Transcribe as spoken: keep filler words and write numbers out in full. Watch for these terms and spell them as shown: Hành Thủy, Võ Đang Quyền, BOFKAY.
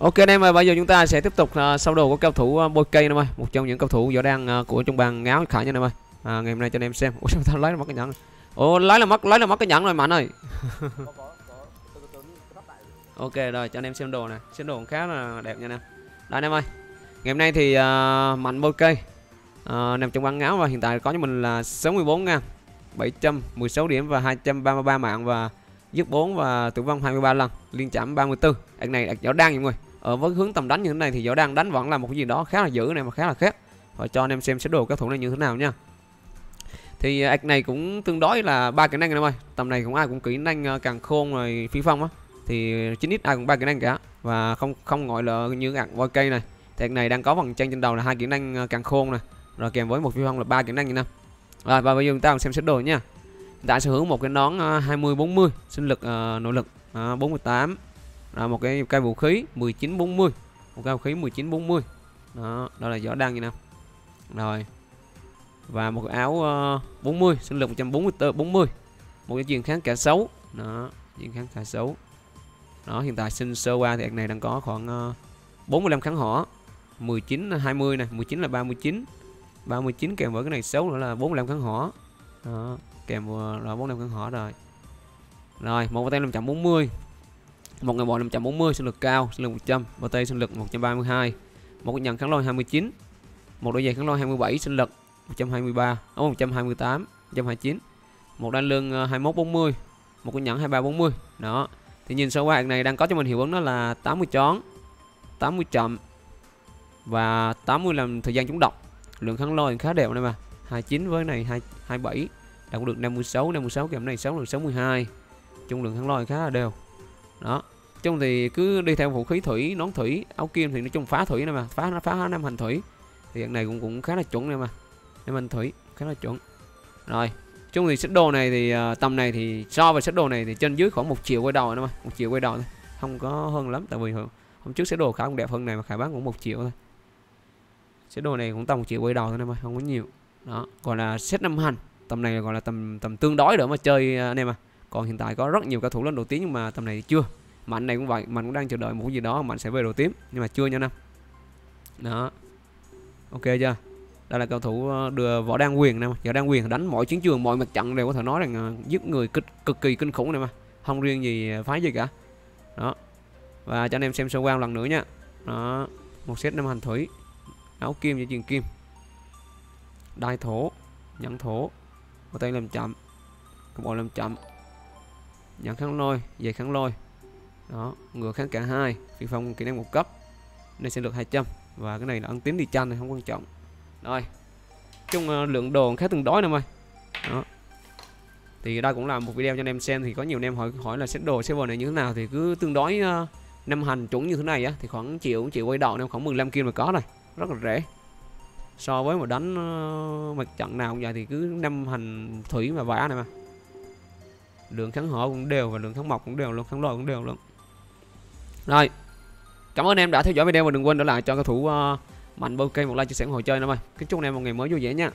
Ok anh em ơi, bây giờ chúng ta sẽ tiếp tục uh, sâu đồ của cao thủ uh, BOFKAY anh em ơi, một trong những cao thủ võ đang uh, của trong bàn ngáo khải nha anh em ơi. À, ngày hôm nay cho anh em xem. Ủa sao tao lấy là mất cái nhẫn này? Ủa lấy là mất lấy là mất cái nhẫn rồi mạnh ơi. Ok rồi, cho anh em xem đồ này, xem đồ khá là đẹp nha anh em. Đây anh em ơi, ngày hôm nay thì uh, mạnh BOFKAY uh, nằm trong bàn ngáo và hiện tại có cho mình là sáu mươi bốn nha, bảy trăm mười sáu điểm và hai trăm ba mươi ba mạng và giết bốn và tử vong hai mươi ba lần, liên chạm ba mươi tư. Anh này võ đang mọi người. Ở với hướng tầm đánh như thế này thì võ đang đánh vẫn là một cái gì đó khá là dữ này mà khá là khác. Và cho anh em xem sơ đồ các thủ này như thế nào nha. Thì ạc này cũng tương đối là ba kỹ năng em ơi. Tầm này cũng ai cũng kỹ năng càng khôn rồi phi phong á. Thì chín x ai cũng ba kỹ năng cả và không không gọi là như ạc BOFKAY này. Thì ạc này đang có vòng trang trên đầu là hai kỹ năng càng khôn này, rồi kèm với một phi phong là ba kỹ năng như nào. Rồi và bây giờ chúng ta cùng xem sơ đồ nha. Tại sở hữu một cái nón hai mươi bốn mươi, sinh lực uh, nội lực uh, bốn mươi tám. Rồi một cái cây vũ khí mười chín bốn mươi, một cây vũ khí mười chín bốn mươi. Đó, đó là võ đang như nào. Rồi. Và một cái áo uh, bốn mươi, sinh lực một trăm bốn mươi, một cái diện kháng cả xấu. Đó, diện kháng cả xấu. Đó, hiện tại sinh sơ qua thì này đang có khoảng uh, bốn mươi lăm kháng hỏa, mười chín hai mươi này, mười chín là ba mươi chín. ba mươi chín kèm với cái này xấu nữa là bốn mươi lăm kháng hỏa. Đó, kèm vào là bốn mươi lăm kháng hỏa rồi. Rồi, một cái tay năm trăm bốn mươi. Một người bộ năm trăm bốn mươi, sinh lực cao, sinh lực một trăm, và tay sinh lực một trăm ba mươi hai. Một cái nhận kháng lôi hai mươi chín. Một đôi giày kháng lôi hai mươi bảy, sinh lực một trăm hai mươi ba, ở một trăm hai mươi tám, một trăm hai mươi chín. Một đai lưng hai mốt bốn mươi, một cái nhẫn hai ba bốn mươi. Đó. Thì nhìn sơ qua ạc này đang có cho mình hiệu ứng đó là tám mươi chón, tám mươi chậm và tám mươi làm thời gian chống độc. Lượng kháng lôi khá đều này mà. hai mươi chín với này hai hai bảy, đã có được năm mươi sáu, năm mươi sáu kèm này sáu là sáu mươi hai. Trung lượng kháng lôi khá là đều. Đó. Chung thì cứ đi theo vũ khí thủy, nón thủy, áo kim thì nó chung phá thủy này mà, phá nó phá năm hành thủy. Thì ạc này cũng cũng khá là chuẩn này mà. Em anh thủy khá là chuẩn. Rồi, chung thì set đồ này thì tầm này thì so với set đồ này thì trên dưới khoảng một triệu quay đầu thôi, một triệu quay đầu thôi. Không có hơn lắm tại vì hôm trước set đồ khá cũng đẹp hơn này mà khả bán cũng một triệu thôi. Set đồ này cũng tầm một triệu quay đầu thôi em ơi, không có nhiều. Đó, còn là set năm hành, tầm này gọi là tầm tầm tương đối để mà chơi anh em à. Còn hiện tại có rất nhiều cầu thủ lên đồ tím nhưng mà tầm này thì chưa. Mạnh này cũng vậy, mình cũng đang chờ đợi một cái gì đó mạnh sẽ về đồ tím nhưng mà chưa nha anh em. Đó. Ok chưa? Đây là cầu thủ đưa Võ Đang Quyền nè, Võ Đang Quyền đánh mọi chiến trường, mọi mặt trận đều có thể nói rằng giết người cực, cực kỳ kinh khủng này mà, không riêng gì phái gì cả. Đó. Và cho anh em xem sơ qua lần nữa nha. Đó, một set năm hành thủy, áo kim và truyền kim. Đai thổ, nhẫn thổ, một tay làm chậm, một bộ làm chậm. Nhẫn kháng lôi, giày kháng lôi. Đó, ngựa kháng cả hai, phi phong kỹ năng một cấp. Nên sẽ được hai trăm và cái này là ăn tím đi chanh này không quan trọng. Rồi, chung lượng đồ khá tương đối nè mọi người. Thì đây cũng là một video cho anh em xem. Thì có nhiều anh em hỏi hỏi là set đồ server này như thế nào thì cứ tương đối uh, năm hành chuẩn như thế này á thì khoảng triệu triệu quay đầu, em khoảng mười lăm kim là có này, rất là rẻ. So với mà đánh uh, mặt trận nào cũng vậy thì cứ năm hành thủy mà vả này mà. Lượng kháng hỏa cũng đều và lượng kháng mộc cũng đều luôn, kháng lôi cũng đều luôn. Rồi. Cảm ơn anh em đã theo dõi video và đừng quên để lại cho cầu thủ uh, mạnh BOFKAY một like, chia sẻ, ủng hộ chơi em ơi. Kính chúc anh em một ngày mới vui vẻ nha.